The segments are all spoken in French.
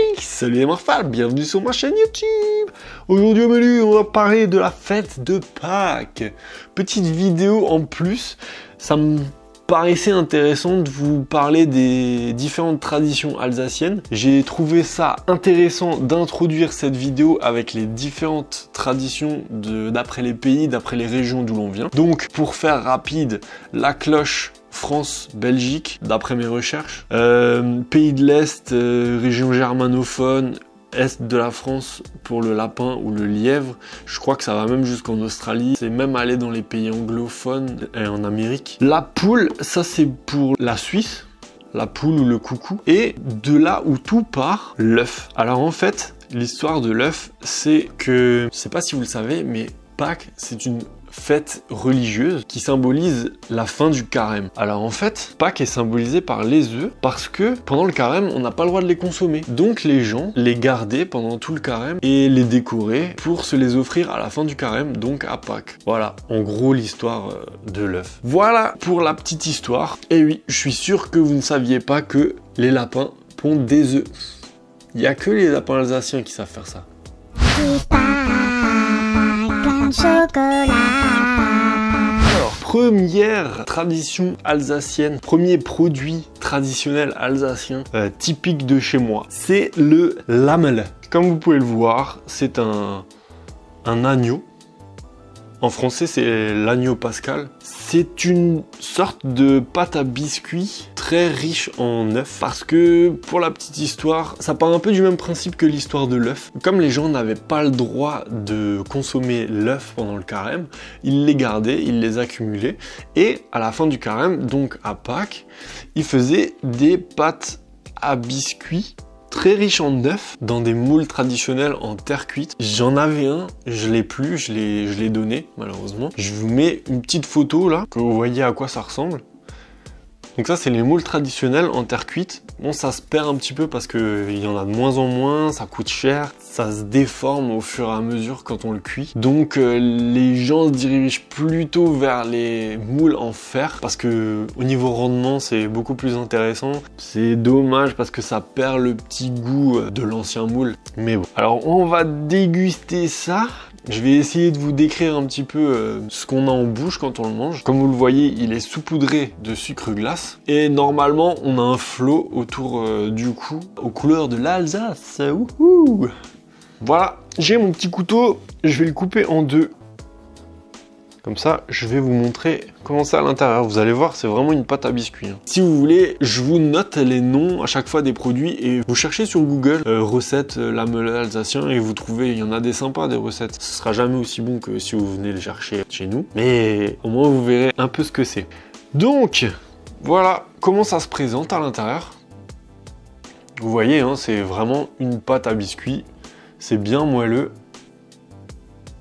Hey, salut les morphales, bienvenue sur ma chaîne YouTube. Aujourd'hui au menu, on va parler de la fête de Pâques. Petite vidéo en plus, ça me paraissait intéressant de vous parler des différentes traditions alsaciennes. J'ai trouvé ça intéressant d'introduire cette vidéo avec les différentes traditions d'après les pays, d'après les régions d'où l'on vient. Donc pour faire rapide, la cloche France, Belgique, d'après mes recherches, pays de l'Est, région germanophone, Est de la France pour le lapin ou le lièvre. Je crois que ça va même jusqu'en Australie. C'est même allé dans les pays anglophones et en Amérique. La poule, ça c'est pour la Suisse, la poule ou le coucou. Et de là où tout part, l'œuf. Alors en fait, l'histoire de l'œuf, c'est que, je sais pas si vous le savez, mais Pâques, c'est une fête religieuse qui symbolise la fin du carême. Alors en fait, Pâques est symbolisée par les œufs parce que pendant le carême, on n'a pas le droit de les consommer. Donc les gens les gardaient pendant tout le carême et les décoraient pour se les offrir à la fin du carême, donc à Pâques. Voilà, en gros l'histoire de l'œuf. Voilà pour la petite histoire. Et oui, je suis sûr que vous ne saviez pas que les lapins pondent des œufs. Il n'y a que les lapins alsaciens qui savent faire ça. Alors, première tradition alsacienne, premier produit traditionnel alsacien typique de chez moi, c'est le lamele. Comme vous pouvez le voir, c'est un agneau. En français, c'est l'agneau pascal. C'est une sorte de pâte à biscuits très riche en œufs, parce que pour la petite histoire, ça part un peu du même principe que l'histoire de l'œuf. Comme les gens n'avaient pas le droit de consommer l'œuf pendant le carême, ils les gardaient, ils les accumulaient, et à la fin du carême, donc à Pâques, ils faisaient des pâtes à biscuits très riche en œufs, dans des moules traditionnels en terre cuite. J'en avais un, je l'ai plus, je l'ai donné malheureusement. Je vous mets une petite photo là, que vous voyez à quoi ça ressemble. Donc ça c'est les moules traditionnels en terre cuite. Bon, ça se perd un petit peu parce qu'il y en a de moins en moins, ça coûte cher, ça se déforme au fur et à mesure quand on le cuit. Donc les gens se dirigent plutôt vers les moules en fer parce que au niveau rendement c'est beaucoup plus intéressant. C'est dommage parce que ça perd le petit goût de l'ancien moule. Mais bon, alors on va déguster ça. Je vais essayer de vous décrire un petit peu ce qu'on a en bouche quand on le mange. Comme vous le voyez, il est saupoudré de sucre glace. Et normalement, on a un flot autour du cou, aux couleurs de l'Alsace. Voilà, j'ai mon petit couteau. Je vais le couper en deux. Comme ça, je vais vous montrer comment c'est à l'intérieur. Vous allez voir, c'est vraiment une pâte à biscuits. Si vous voulez, je vous note les noms à chaque fois des produits et vous cherchez sur Google recettes lamele alsacien et vous trouvez, il y en a des sympas, des recettes. Ce sera jamais aussi bon que si vous venez les chercher chez nous, mais au moins vous verrez un peu ce que c'est. Donc, voilà comment ça se présente à l'intérieur. Vous voyez, hein, c'est vraiment une pâte à biscuits. C'est bien moelleux.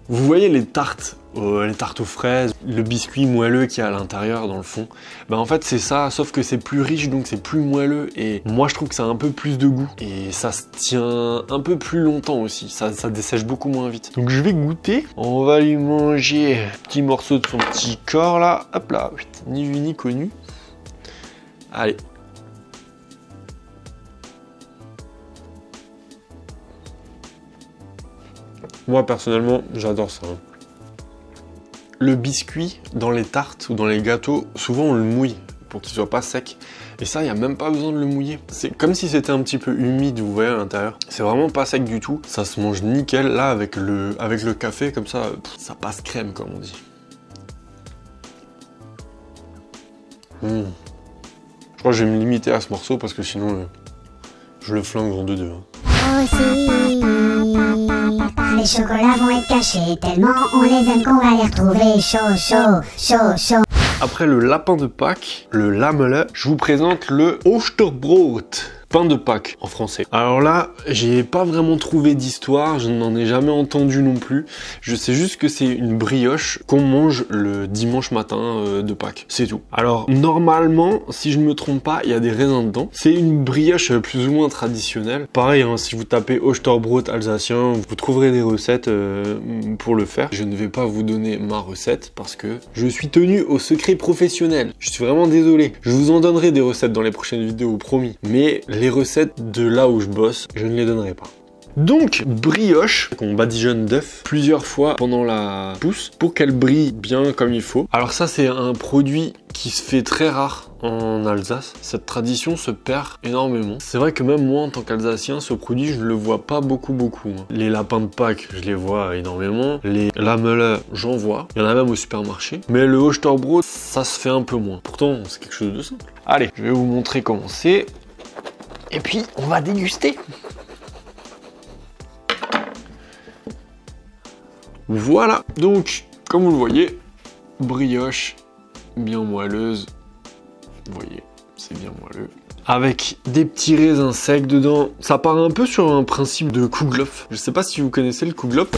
Vous voyez les tartes aux fraises, le biscuit moelleux qui est à l'intérieur dans le fond. Ben en fait c'est ça, sauf que c'est plus riche donc c'est plus moelleux et moi je trouve que ça a un peu plus de goût et ça se tient un peu plus longtemps aussi, ça dessèche beaucoup moins vite. Donc je vais goûter, on va lui manger un petit morceau de son petit corps là, hop là, ni vu ni connu. Allez. Moi personnellement j'adore ça. Le biscuit dans les tartes ou dans les gâteaux, souvent on le mouille pour qu'il soit pas sec. Et ça, il n'y a même pas besoin de le mouiller. C'est comme si c'était un petit peu humide, vous voyez à l'intérieur. C'est vraiment pas sec du tout. Ça se mange nickel. Là, avec le café, comme ça, ça passe crème, comme on dit. Je crois que je vais me limiter à ce morceau parce que sinon, je le flingue en 2-2. Les chocolats vont être cachés, tellement on les aime qu'on va les retrouver chaud, chaud, chaud, chaud. Après le lapin de Pâques, le lamele, je vous présente le Osterbrot, pain de Pâques en français. Alors là, j'ai pas vraiment trouvé d'histoire, je n'en ai jamais entendu non plus. Je sais juste que c'est une brioche qu'on mange le dimanche matin de Pâques, c'est tout. Alors normalement, si je ne me trompe pas, il y a des raisins dedans. C'est une brioche plus ou moins traditionnelle. Pareil, hein, si vous tapez Osterbrot alsacien, vous trouverez des recettes pour le faire. Je ne vais pas vous donner ma recette parce que je suis tenu au secret professionnel. Je suis vraiment désolé. Je vous en donnerai des recettes dans les prochaines vidéos, promis. Mais les recettes de là où je bosse, je ne les donnerai pas. Donc, brioche, qu'on badigeonne d'œuf plusieurs fois pendant la pousse pour qu'elle brille bien comme il faut. Alors ça, c'est un produit qui se fait très rare en Alsace. Cette tradition se perd énormément. C'est vrai que même moi, en tant qu'Alsacien, ce produit, je le vois pas beaucoup. Les lapins de Pâques, je les vois énormément. Les Lamele, j'en vois. Il y en a même au supermarché. Mais le Osterbrot, ça se fait un peu moins. Pourtant, c'est quelque chose de simple. Allez, je vais vous montrer comment c'est. Et puis, on va déguster. Voilà, donc comme vous le voyez, brioche bien moelleuse, vous voyez, c'est bien moelleux, avec des petits raisins secs dedans. Ça part un peu sur un principe de kouglof. Je sais pas si vous connaissez le kouglof.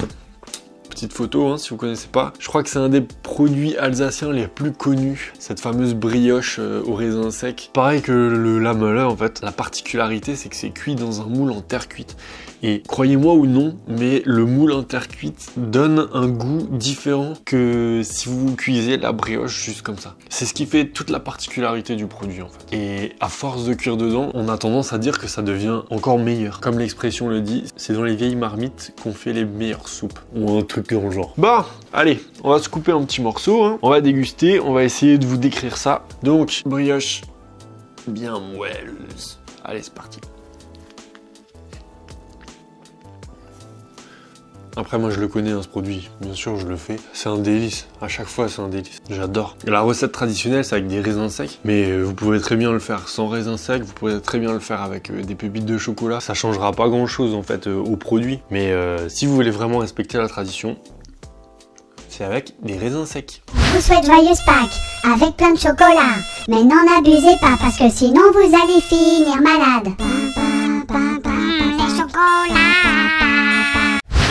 Petite photo, hein, si vous connaissez pas. Je crois que c'est un des produits alsaciens les plus connus, cette fameuse brioche aux raisins secs. Pareil que le lamele, en fait, la particularité, c'est que c'est cuit dans un moule en terre cuite. Et croyez-moi ou non, mais le moule en terre cuite donne un goût différent que si vous cuisez la brioche juste comme ça. C'est ce qui fait toute la particularité du produit, en fait. Et à force de cuire dedans, on a tendance à dire que ça devient encore meilleur. Comme l'expression le dit, c'est dans les vieilles marmites qu'on fait les meilleures soupes. Ou un truc dans le genre. Bah, allez, on va se couper un petit morceau, hein. On va déguster, on va essayer de vous décrire ça. Donc, brioche bien moelleuse. Allez, c'est parti. Après, moi, je le connais, hein, ce produit. Bien sûr, je le fais. C'est un délice. À chaque fois, c'est un délice. J'adore. La recette traditionnelle, c'est avec des raisins secs. Mais vous pouvez très bien le faire sans raisins secs. Vous pouvez très bien le faire avec des pépites de chocolat. Ça changera pas grand-chose, en fait, au produit. Mais si vous voulez vraiment respecter la tradition, c'est avec des raisins secs. Je vous souhaite joyeuse Pâques, avec plein de chocolat. Mais n'en abusez pas, parce que sinon, vous allez finir malade.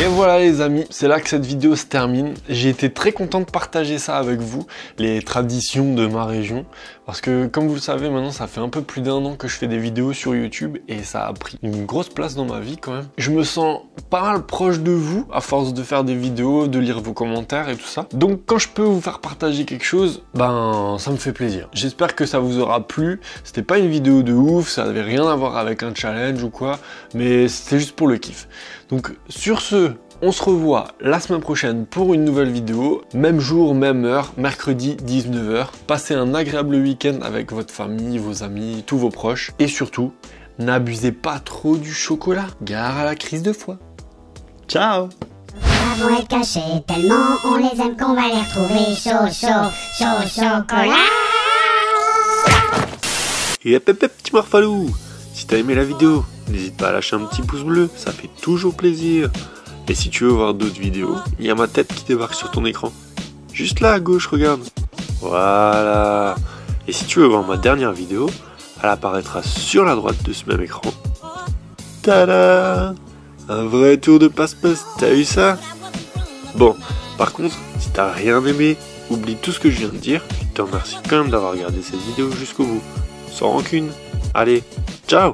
Et voilà les amis, c'est là que cette vidéo se termine. J'ai été très content de partager ça avec vous, les traditions de ma région. Parce que comme vous le savez maintenant, ça fait un peu plus d'un an que je fais des vidéos sur YouTube et ça a pris une grosse place dans ma vie quand même. Je me sens pas mal proche de vous à force de faire des vidéos, de lire vos commentaires et tout ça. Donc quand je peux vous faire partager quelque chose, ben ça me fait plaisir. J'espère que ça vous aura plu. C'était pas une vidéo de ouf, ça n'avait rien à voir avec un challenge ou quoi, mais c'était juste pour le kiff. Donc sur ce, on se revoit la semaine prochaine pour une nouvelle vidéo, même jour, même heure, mercredi 19 h. Passez un agréable week-end avec votre famille, vos amis, tous vos proches. Et surtout, n'abusez pas trop du chocolat, gare à la crise de foie. Ciao! Avant d'être cachés, tellement on les aime qu'on va les retrouver chaud, chocolat! Et hop, hop, hop, petit morphalou! Si t'as aimé la vidéo, n'hésite pas à lâcher un petit pouce bleu, ça fait toujours plaisir. Et si tu veux voir d'autres vidéos, il y a ma tête qui débarque sur ton écran. Juste là à gauche, regarde. Voilà. Et si tu veux voir ma dernière vidéo, elle apparaîtra sur la droite de ce même écran. Tada! Un vrai tour de passe-passe, t'as eu ça? Bon, par contre, si t'as rien aimé, oublie tout ce que je viens de dire. Je te remercie quand même d'avoir regardé cette vidéo jusqu'au bout. Sans rancune. Allez, ciao!